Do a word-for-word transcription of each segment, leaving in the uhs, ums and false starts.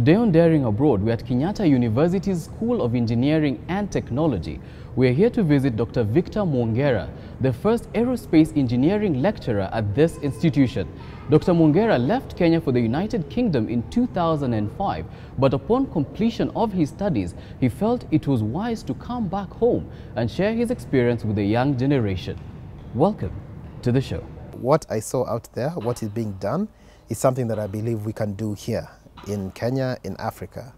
Today on Daring Abroad, we're at Kenyatta University's School of Engineering and Technology. We're here to visit Doctor Victor Mwongera, the first aerospace engineering lecturer at this institution. Doctor Mwongera left Kenya for the United Kingdom in two thousand five, but upon completion of his studies, he felt it was wise to come back home and share his experience with the young generation. Welcome to the show. What I saw out there, what is being done, is something that I believe we can do here in Kenya, in Africa.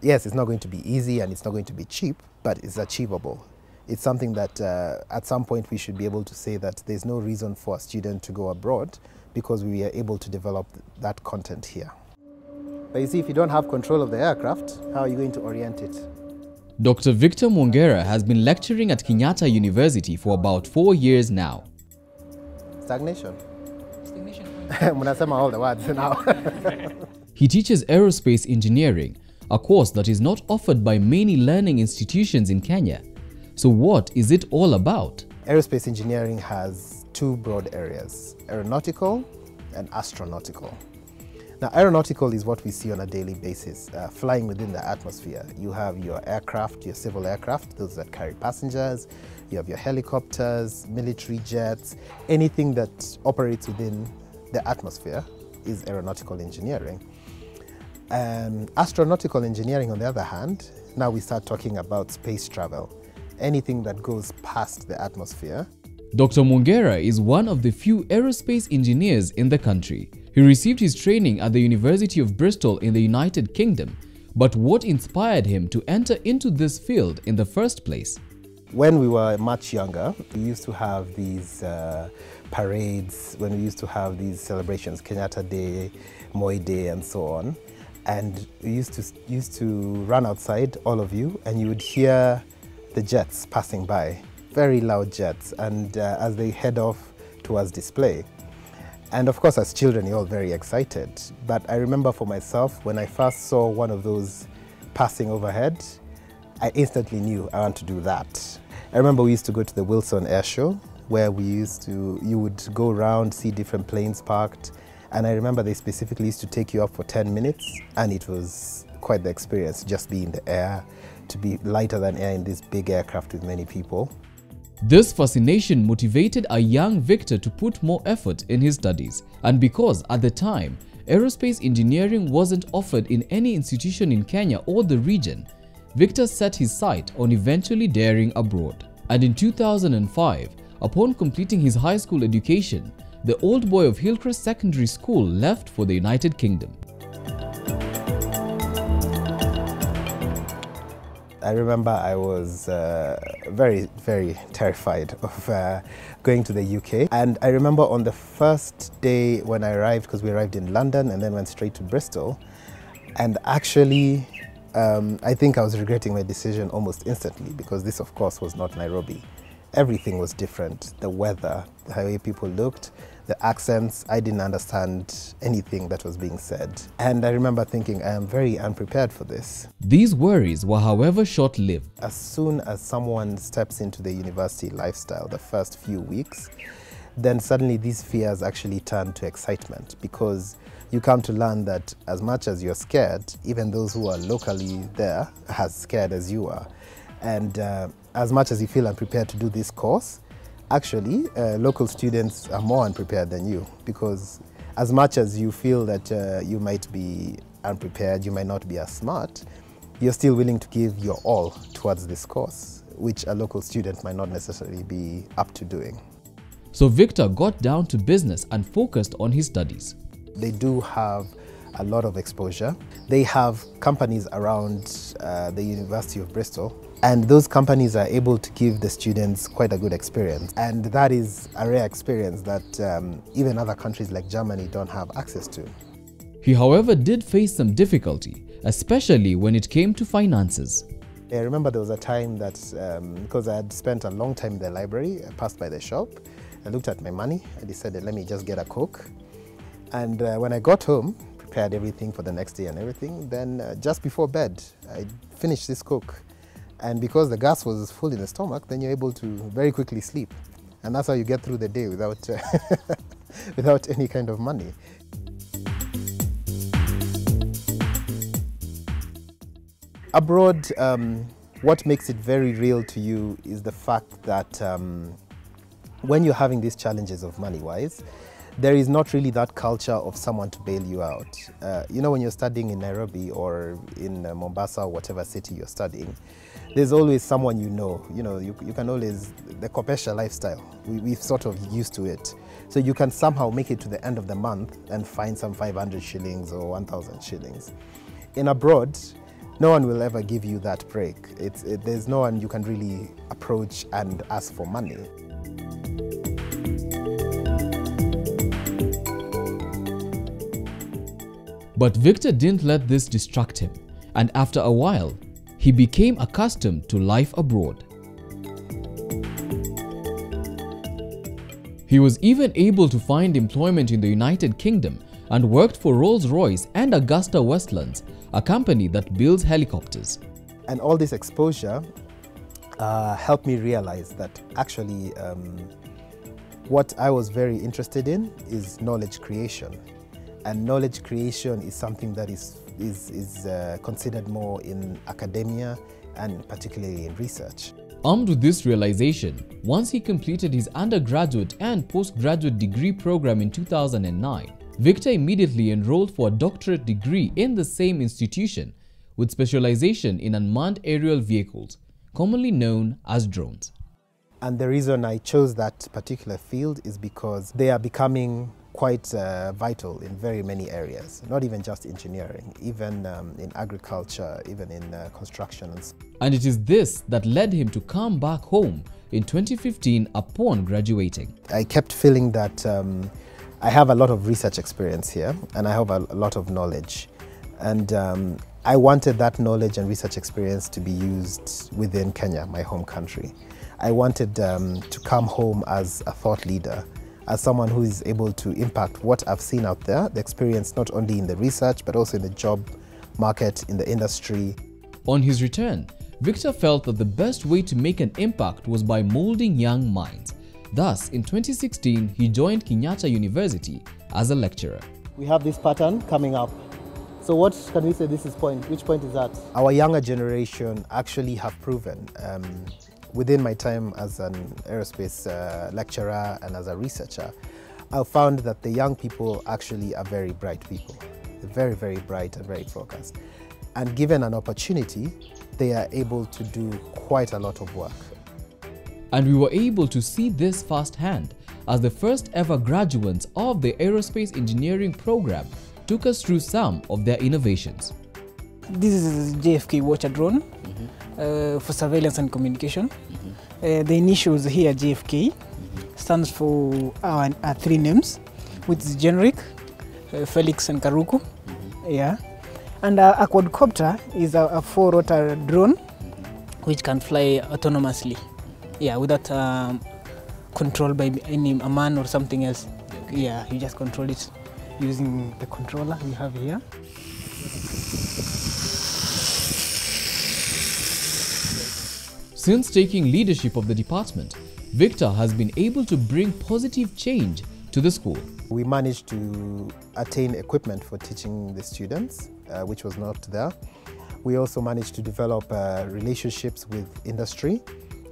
Yes, it's not going to be easy and it's not going to be cheap, but it's achievable. It's something that uh, at some point we should be able to say that there's no reason for a student to go abroad because we are able to develop that content here. But you see, if you don't have control of the aircraft, how are you going to orient it? Doctor Victor Mwongera has been lecturing at Kenyatta University for about four years now. Stagnation. Stagnation. Munasema all the words now. He teaches aerospace engineering, a course that is not offered by many learning institutions in Kenya. So what is it all about? Aerospace engineering has two broad areas, aeronautical and astronautical. Now, aeronautical is what we see on a daily basis, uh, flying within the atmosphere. You have your aircraft, your civil aircraft, those that carry passengers, you have your helicopters, military jets, anything that operates within the atmosphere is aeronautical engineering. Um, astronautical engineering, on the other hand, now we start talking about space travel, anything that goes past the atmosphere. Doctor Mwongera is one of the few aerospace engineers in the country. He received his training at the University of Bristol in the United Kingdom. But what inspired him to enter into this field in the first place? When we were much younger, we used to have these uh, parades, when we used to have these celebrations, Kenyatta Day, Moi Day, and so on. And we used to, used to run outside, all of you, and you would hear the jets passing by, very loud jets, and uh, as they head off towards display. And of course, as children, you're all very excited. But I remember for myself, when I first saw one of those passing overhead, I instantly knew I want to do that. I remember we used to go to the Wilson Air Show, where we used to, you would go around, see different planes parked. And I remember they specifically used to take you up for ten minutes, and it was quite the experience, just be in the air, to be lighter than air in this big aircraft with many people. This fascination motivated a young Victor to put more effort in his studies. And because at the time, aerospace engineering wasn't offered in any institution in Kenya or the region, Victor set his sight on eventually daring abroad. And in two thousand five, upon completing his high school education, the old boy of Hillcrest Secondary School left for the United Kingdom. I remember I was uh, very, very terrified of uh, going to the U K. And I remember on the first day when I arrived, because we arrived in London and then went straight to Bristol, and actually, um, I think I was regretting my decision almost instantly, because this, of course, was not Nairobi. Everything was different. The weather, the way people looked, the accents. I didn't understand anything that was being said. And I remember thinking, I am very unprepared for this. These worries were, however, short-lived. As soon as someone steps into the university lifestyle, the first few weeks, then suddenly these fears actually turn to excitement, because you come to learn that as much as you're scared, even those who are locally there are as scared as you are. And uh, as much as you feel unprepared to do this course, actually, uh, local students are more unprepared than you, because as much as you feel that uh, you might be unprepared, you might not be as smart, you're still willing to give your all towards this course, which a local student might not necessarily be up to doing. So Victor got down to business and focused on his studies. They do have a lot of exposure. They have companies around uh, the University of Bristol, and those companies are able to give the students quite a good experience. And that is a rare experience that um, even other countries like Germany don't have access to. He, however, did face some difficulty, especially when it came to finances. I remember there was a time that, um, because I had spent a long time in the library, I passed by the shop, I looked at my money, I decided, let me just get a Coke. And uh, when I got home, prepared everything for the next day and everything, then uh, just before bed, I finished this Coke. And because the gas was full in the stomach, then you're able to very quickly sleep. And that's how you get through the day without, uh, without any kind of money. Abroad, um, what makes it very real to you is the fact that um, when you're having these challenges of money-wise, there is not really that culture of someone to bail you out. Uh, you know, when you're studying in Nairobi or in uh, Mombasa or whatever city you're studying, there's always someone you know. You know, you, you can always, the Kopesha lifestyle, we, we've sort of used to it. So you can somehow make it to the end of the month and find some five hundred shillings or one thousand shillings. In abroad, no one will ever give you that break. It's, it, there's no one you can really approach and ask for money. But Victor didn't let this distract him, and after a while, he became accustomed to life abroad. He was even able to find employment in the United Kingdom and worked for Rolls-Royce and Augusta Westlands, a company that builds helicopters. And all this exposure uh, helped me realize that actually um, what I was very interested in is knowledge creation. And knowledge creation is something that is, is, is uh, considered more in academia and particularly in research. Armed with this realization, once he completed his undergraduate and postgraduate degree program in two thousand nine, Victor immediately enrolled for a doctorate degree in the same institution with specialization in unmanned aerial vehicles, commonly known as drones. And the reason I chose that particular field is because they are becoming quite uh, vital in very many areas, not even just engineering, even um, in agriculture, even in uh, construction. And it is this that led him to come back home in twenty fifteen upon graduating. I kept feeling that um, I have a lot of research experience here and I have a lot of knowledge. And um, I wanted that knowledge and research experience to be used within Kenya, my home country. I wanted um, to come home as a thought leader, as someone who is able to impact what I've seen out there, the experience not only in the research, but also in the job market, in the industry. On his return, Victor felt that the best way to make an impact was by molding young minds. Thus, in twenty sixteen, he joined Kenyatta University as a lecturer. We have this pattern coming up. So what can we say this is point? Which point is that? Our younger generation actually have proven um, within my time as an aerospace uh, lecturer and as a researcher, I found that the young people actually are very bright people. They're very, very bright and very focused. And given an opportunity, they are able to do quite a lot of work. And we were able to see this firsthand as the first ever graduates of the aerospace engineering program took us through some of their innovations. This is J F K Watcher drone. Mm-hmm. Uh, for surveillance and communication. Mm-hmm. uh, the initials here, J F K, mm-hmm. stands for our, our three names, which is generic, uh, Felix and Karuku. Mm-hmm. Yeah. And uh, a quadcopter is a, a four-rotor drone, mm-hmm. which can fly autonomously, yeah, without um, control by any a man or something else. Okay. Yeah, you just control it using the controller we have here. Since taking leadership of the department, Victor has been able to bring positive change to the school. We managed to attain equipment for teaching the students, uh, which was not there. We also managed to develop uh, relationships with industry,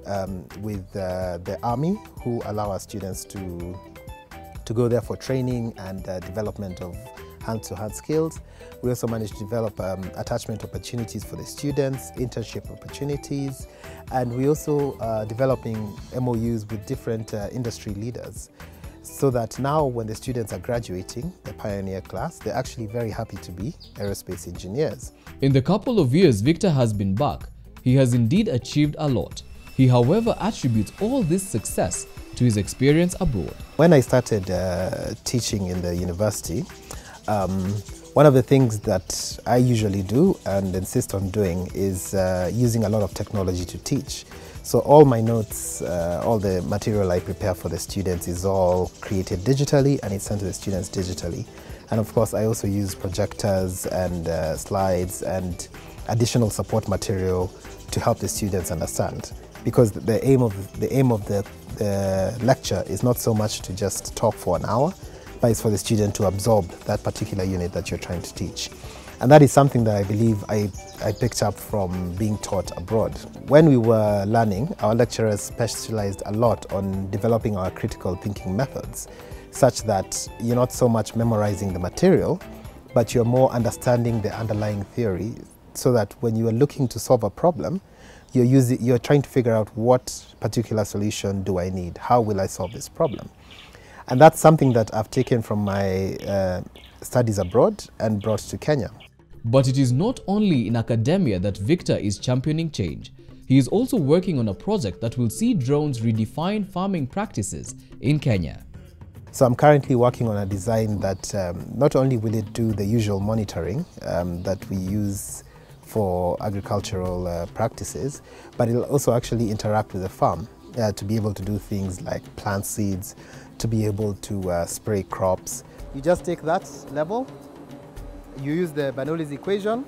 um, with uh, the army, who allow our students to, to go there for training and uh, development of hand-to-hand skills. We also managed to develop um, attachment opportunities for the students, internship opportunities, and we also are developing M O Us with different uh, industry leaders, so that now when the students are graduating, the pioneer class, they're actually very happy to be aerospace engineers. In the couple of years Victor has been back, he has indeed achieved a lot. He, however, attributes all this success to his experience abroad. When I started uh, teaching in the university, Um, one of the things that I usually do and insist on doing is uh, using a lot of technology to teach. So all my notes, uh, all the material I prepare for the students is all created digitally and it's sent to the students digitally. And of course I also use projectors and uh, slides and additional support material to help the students understand. Because the aim of, the, aim of the, the lecture is not so much to just talk for an hour, is for the student to absorb that particular unit that you're trying to teach. And that is something that I believe I, I picked up from being taught abroad. When we were learning, our lecturers specialized a lot on developing our critical thinking methods, such that you're not so much memorizing the material, but you're more understanding the underlying theory, so that when you are looking to solve a problem, you're, using, you're trying to figure out what particular solution do I need, how will I solve this problem. And that's something that I've taken from my uh, studies abroad and brought to Kenya. But it is not only in academia that Victor is championing change. He is also working on a project that will see drones redefine farming practices in Kenya. So I'm currently working on a design that um, not only will it do the usual monitoring um, that we use for agricultural uh, practices, but it'll also actually interact with the farm uh, to be able to do things like plant seeds, to be able to uh, spray crops. You just take that level, you use the Bernoulli's equation,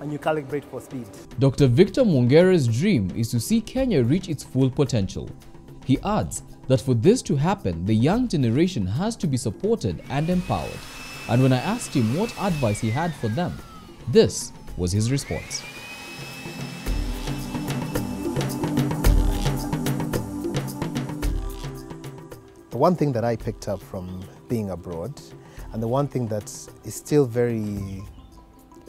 and you calibrate for speed. Doctor Victor Mwongera's dream is to see Kenya reach its full potential. He adds that for this to happen, the young generation has to be supported and empowered. And when I asked him what advice he had for them, this was his response. The one thing that I picked up from being abroad, and the one thing that is still very,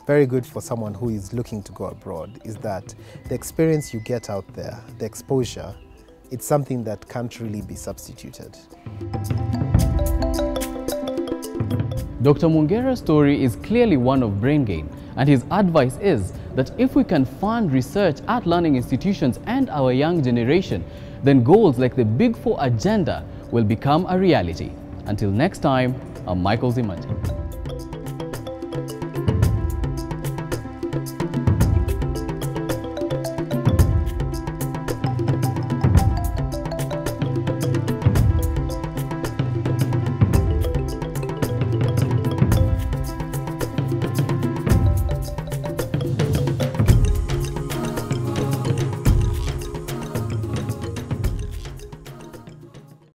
very good for someone who is looking to go abroad, is that the experience you get out there, the exposure, it's something that can't really be substituted. Doctor Mwongera's story is clearly one of brain gain, and his advice is that if we can fund research at learning institutions and our young generation, then goals like the Big Four agenda will become a reality. Until next time, I'm Michael Tsimangi.